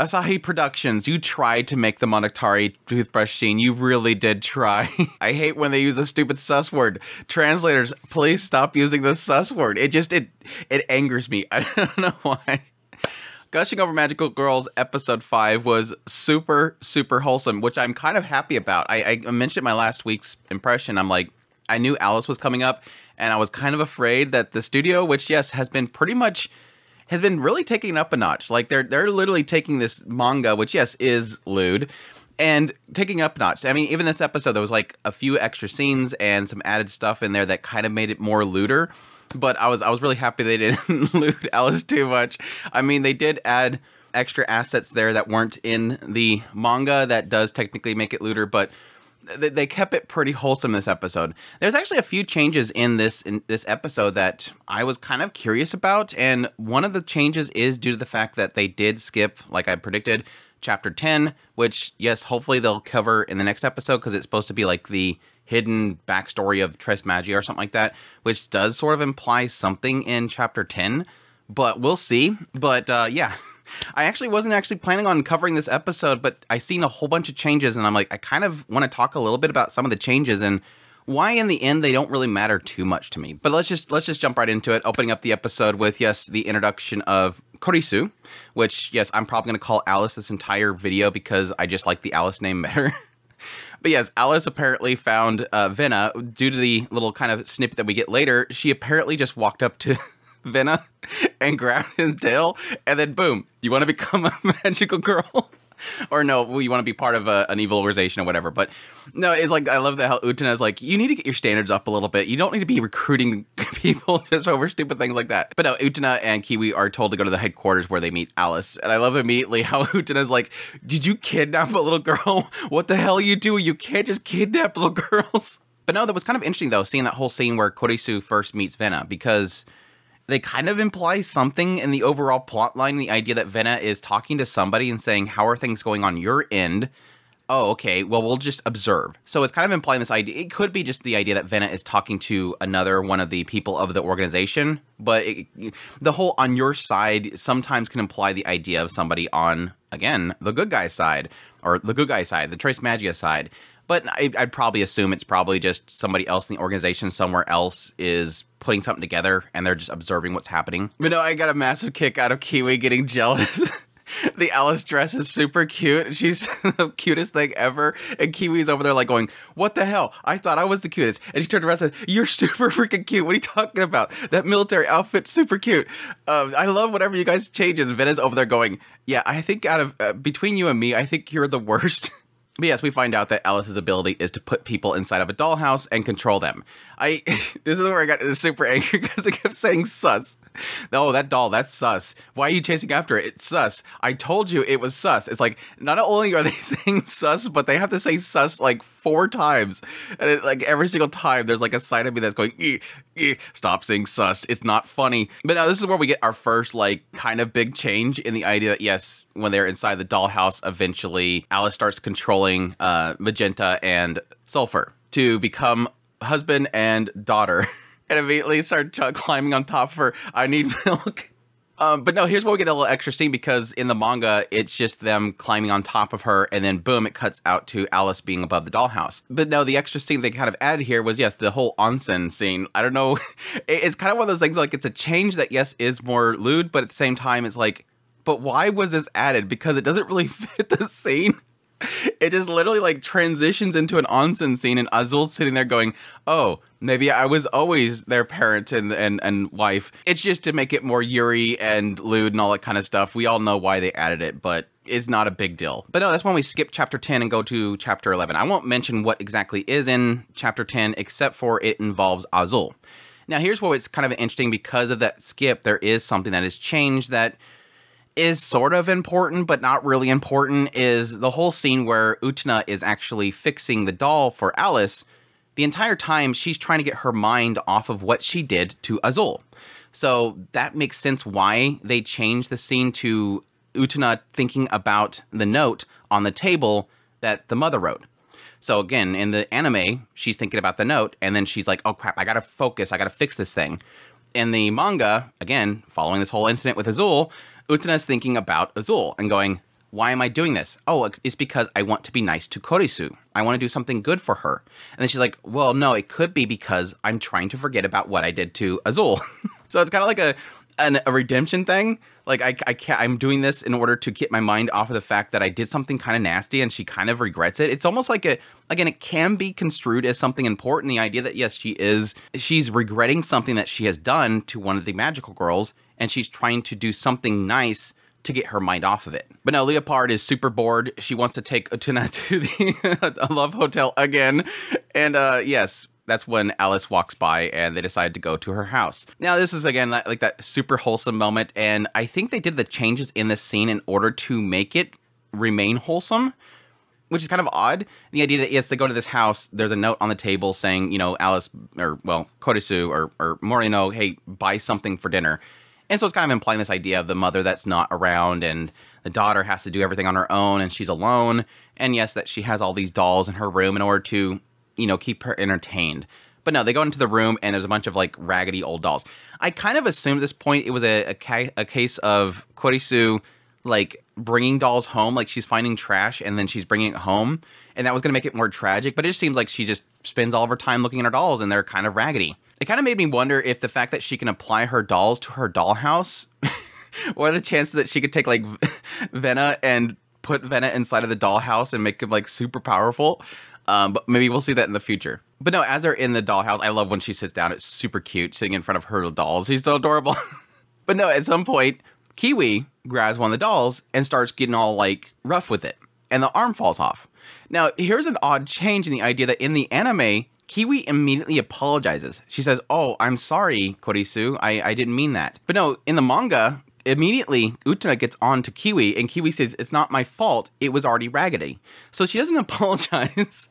Asahi Productions, you tried to make the Monogatari toothbrush scene. You really did try. I hate when they use the stupid sus word. Translators, please stop using the sus word. It angers me. I don't know why. Gushing Over Magical Girls episode 5 was super, super wholesome, which I'm kind of happy about. I mentioned my last week's impression. I'm like, I knew Alice was coming up, and I was kind of afraid that the studio, which, yes, has been pretty much... has been really taking up a notch. Like, they're literally taking this manga, which, yes, is lewd, and taking up a notch. I mean, even this episode, there was, like, a few extra scenes and some added stuff in there that kind of made it more lewder. But I was really happy they didn't lewd Alice too much. I mean, they did add extra assets there that weren't in the manga. That does technically make it lewder, but... they kept it pretty wholesome this episode. There's actually a few changes in this episode that I was kind of curious about, and one of the changes is due to the fact that they did skip, like I predicted, chapter 10, which, yes, hopefully they'll cover in the next episode, because it's supposed to be like the hidden backstory of Tres Magi or something like that, which does sort of imply something in chapter 10, but we'll see. But yeah. I actually wasn't planning on covering this episode, but I seen a whole bunch of changes, and I'm like, I kind of want to talk a little bit about some of the changes and why, in the end, they don't really matter too much to me. But let's just jump right into it, opening up the episode with, yes, the introduction of Kurisu, which, yes, I'm probably going to call Alice this entire video because I just like the Alice name better. But yes, Alice apparently found Vena. Due to the little kind of snippet that we get later, she apparently just walked up to... Vena and grabbed his tail, and then boom, you want to become a magical girl? Or no, you want to be part of an evil organization or whatever. But no, it's like, I love that how Utena is like, you need to get your standards up a little bit. You don't need to be recruiting people just over stupid things like that. But no, Utena and Kiwi are told to go to the headquarters where they meet Alice. And I love immediately how Utena's like, did you kidnap a little girl? What the hell are you doing? You can't just kidnap little girls. But no, that was kind of interesting though, seeing that whole scene where Kurisu first meets Vena, because... they kind of imply something in the overall plot line, the idea that Vena is talking to somebody and saying, how are things going on your end? Oh, okay, well, we'll just observe. So it's kind of implying this idea. It could be just the idea that Vena is talking to another one of the people of the organization, but the whole on your side sometimes can imply the idea of somebody on, again, the good guy side, or the good guy side, the Tres Magia side. But I'd probably assume it's probably just somebody else in the organization somewhere else is putting something together, and they're just observing what's happening. But no, I got a massive kick out of Kiwi getting jealous. The Alice dress is super cute, and she's the cutest thing ever. And Kiwi's over there like going, what the hell? I thought I was the cutest. And she turned around and said, you're super freaking cute. What are you talking about? That military outfit's super cute. I love whatever you guys changes. And Vena's over there going, yeah, I think out of between you and me, I think you're the worst. But yes, we find out that Alice's ability is to put people inside of a dollhouse and control them. This is where I got super angry because I kept saying sus. No, that doll, that's sus. Why are you chasing after it? It's sus. I told you it was sus. It's like, not only are they saying sus, but they have to say sus like 4 times. And like every single time, there's like a side of me that's going, eh, eh, stop saying sus. It's not funny. But now this is where we get our first like kind of big change in the idea that, yes, when they're inside the dollhouse, eventually Alice starts controlling Magenta and Sulfur to become husband and daughter, and immediately start climbing on top of her. I need milk. But no, here's where we get a little extra scene, because in the manga, it's just them climbing on top of her, and then boom, it cuts out to Alice being above the dollhouse. But no, the extra scene they kind of added here was, yes, the whole onsen scene. I don't know. It's kind of one of those things, like, it's a change that, yes, is more lewd, but at the same time, it's like, but why was this added? Because it doesn't really fit the scene. It just literally like transitions into an onsen scene, and Azul's sitting there going, oh, maybe I was always their parent and wife. It's just to make it more yuri and lewd and all that kind of stuff. We all know why they added it, but it's not a big deal. But no, that's when we skip chapter 10 and go to chapter 11. I won't mention what exactly is in chapter 10, except for it involves Azul. Now here's where it's kind of interesting, because of that skip, there is something that has changed that is sort of important, but not really important, is the whole scene where Utena is actually fixing the doll for Alice. The entire time, she's trying to get her mind off of what she did to Azul. So that makes sense why they changed the scene to Utena thinking about the note on the table that the mother wrote. So again, in the anime, she's thinking about the note, and then she's like, oh crap, I gotta focus, I gotta fix this thing. In the manga, again, following this whole incident with Azul, Utena's thinking about Azul and going, Why am I doing this? Oh, it's because I want to be nice to Kurisu. I want to do something good for her. And then she's like, well, no, it could be because I'm trying to forget about what I did to Azul. So it's kind of like a redemption thing. Like, I can't, I'm doing this in order to get my mind off of the fact that I did something kind of nasty and she kind of regrets it. It's almost like a, again, it can be construed as something important. The idea that, yes, she's regretting something that she has done to one of the magical girls, and she's trying to do something nice to get her mind off of it. But no, Leopard is super bored. She wants to take Utena to the love hotel again. And yes, that's when Alice walks by and they decide to go to her house. Now, this is, again, like that super wholesome moment. And I think they did the changes in this scene in order to make it remain wholesome, which is kind of odd. The idea that, yes, they go to this house, there's a note on the table saying, you know, Alice, or, well, Kurisu or Morino, hey, buy something for dinner. And so it's kind of implying this idea of the mother that's not around and the daughter has to do everything on her own and she's alone. And yes, that she has all these dolls in her room in order to, you know, keep her entertained. But no, they go into the room and there's a bunch of like raggedy old dolls. I kind of assumed at this point it was a case of Kurisu like bringing dolls home, like she's finding trash and then she's bringing it home. And that was going to make it more tragic, but it just seems like she just spends all of her time looking at her dolls and they're kind of raggedy. It kind of made me wonder if the fact that she can apply her dolls to her dollhouse, what are the chances that she could take like Vena and put Vena inside of the dollhouse and make him like super powerful? But maybe we'll see that in the future. But no, as they're in the dollhouse, I love when she sits down. It's super cute sitting in front of her dolls. She's so adorable. But no, at some point, Kiwi grabs one of the dolls and starts getting all like rough with it. And the arm falls off. Now, here's an odd change in the idea that in the anime, Kiwi immediately apologizes. She says, oh, I'm sorry, Kurisu. I didn't mean that. But no, in the manga, immediately Utena gets on to Kiwi and Kiwi says, it's not my fault. It was already raggedy. So she doesn't apologize.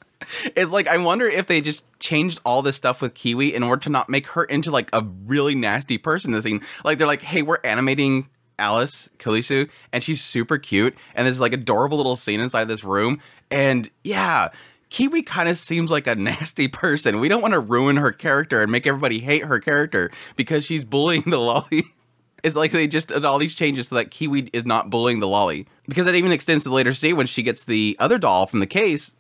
It's like, I wonder if they just changed all this stuff with Kiwi in order to not make her into like a really nasty person in the scene. Like they're like, hey, we're animating Alice, Kurisu, and she's super cute. And there's like adorable little scene inside this room. And yeah, Kiwi kind of seems like a nasty person. We don't want to ruin her character and make everybody hate her character because she's bullying the lolly. It's like they just did all these changes so that Kiwi is not bullying the lolly. Because that even extends to the later scene when she gets the other doll from the case.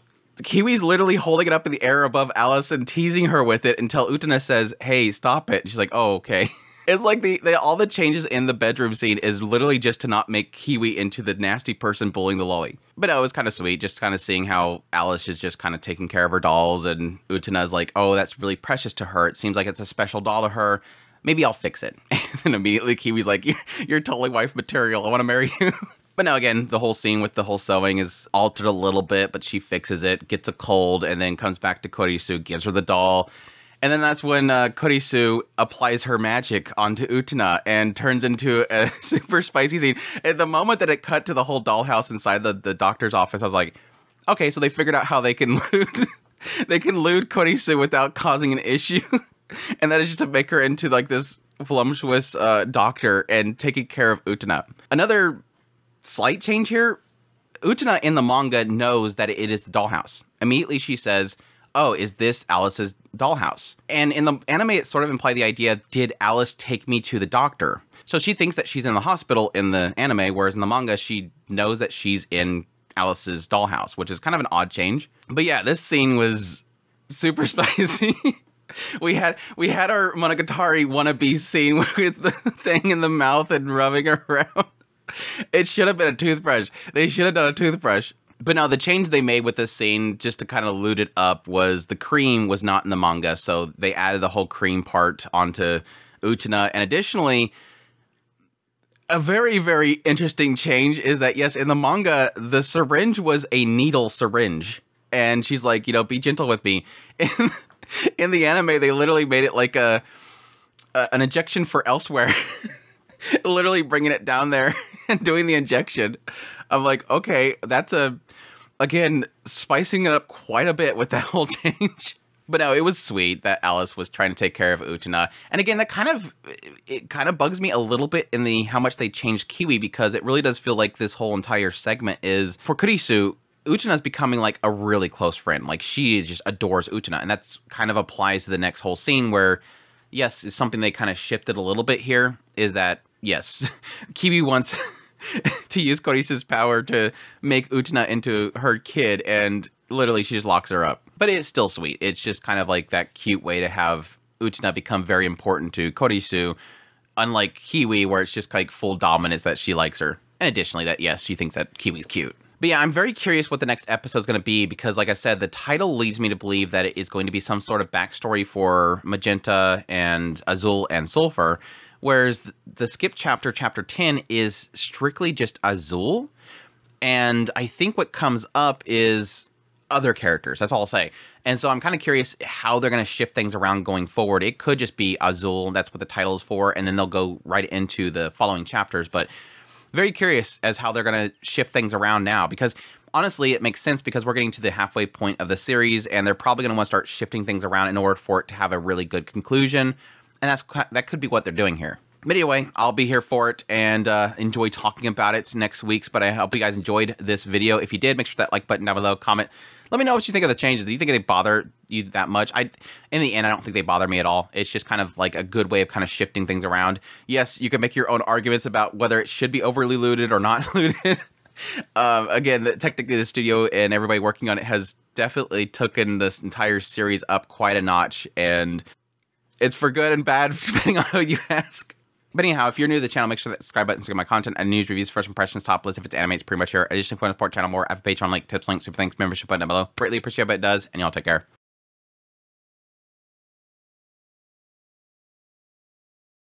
Kiwi's literally holding it up in the air above Alice and teasing her with it until Utena says, hey, stop it. And she's like, oh, okay. It's like all the changes in the bedroom scene is literally just to not make Kiwi into the nasty person bullying the lolly. But it was kind of sweet, just kind of seeing how Alice is just kind of taking care of her dolls and Utena's like, oh, that's really precious to her. It seems like it's a special doll to her. Maybe I'll fix it. And immediately Kiwi's like, you're totally wife material. I want to marry you. But now again, the whole scene with the whole sewing is altered a little bit, but she fixes it, gets a cold, and then comes back to Kurisu, gives her the doll. And then that's when Kurisu applies her magic onto Utena and turns into a super spicy scene. At the moment that it cut to the whole dollhouse inside the doctor's office, I was like, okay, so they figured out how they can lewd, they can lewd Kurisu without causing an issue. And that is just to make her into like this voluptuous doctor and taking care of Utena. Another slight change here, Utena in the manga knows that it is the dollhouse. Immediately she says, oh, is this Alice's dollhouse? And in the anime, it sort of implied the idea, did Alice take me to the doctor? So she thinks that she's in the hospital in the anime, whereas in the manga, she knows that she's in Alice's dollhouse, which is kind of an odd change. But yeah, this scene was super spicy. We had our Monogatari wannabe scene with the thing in the mouth and rubbing around. It should have been a toothbrush. They should have done a toothbrush. But no, the change they made with this scene, just to kind of loot it up, was the cream was not in the manga, so they added the whole cream part onto Utena. And additionally, a very, very interesting change is that, yes, in the manga, the syringe was a needle syringe. And she's like, you know, be gentle with me. In the anime, they literally made it like an injection for elsewhere. Literally bringing it down there and doing the injection. I'm like, okay, that's again, spicing it up quite a bit with that whole change. But no, it was sweet that Alice was trying to take care of Utena. And again, that kind of bugs me a little bit in the how much they changed Kiwi, because it really does feel like this whole entire segment is, for Kurisu, Utena's becoming like a really close friend. Like she just adores Utena. And that's kind of applies to the next whole scene where, yes, it's something they kind of shifted a little bit here, is that, yes, Kiwi wants to use Korisu's power to make Utena into her kid, and literally she just locks her up. But it's still sweet. It's just kind of like that cute way to have Utena become very important to Kurisu, unlike Kiwi, where it's just like full dominance that she likes her. And additionally that, yes, she thinks that Kiwi's cute. But yeah, I'm very curious what the next episode is going to be, because like I said, the title leads me to believe that it is going to be some sort of backstory for Magenta and Azul and Sulfur, whereas the skip chapter, chapter 10, is strictly just Azul. And I think what comes up is other characters. That's all I'll say. And so I'm kind of curious how they're going to shift things around going forward. It could just be Azul. That's what the title is for. And then they'll go right into the following chapters. But very curious as how they're going to shift things around now, because honestly, it makes sense, because we're getting to the halfway point of the series and they're probably going to want to start shifting things around in order for it to have a really good conclusion. And that could be what they're doing here. But anyway, I'll be here for it and enjoy talking about it next week's. But I hope you guys enjoyed this video. If you did, make sure that like button down below, comment. Let me know what you think of the changes. Do you think they bother you that much? In the end, I don't think they bother me at all. It's just kind of like a good way of kind of shifting things around. Yes, you can make your own arguments about whether it should be overly looted or not looted. Again, technically the studio and everybody working on it has definitely taken this entire series up quite a notch. And it's for good and bad, depending on who you ask. But anyhow, if you're new to the channel, make sure that subscribe button to get my content and news, reviews, first impressions, top list. If it's anime, it's pretty much here. Additionally, if you want to support the channel more, I have a Patreon link, tips, links, super thanks, membership button down below. Greatly appreciate what it does, and y'all take care.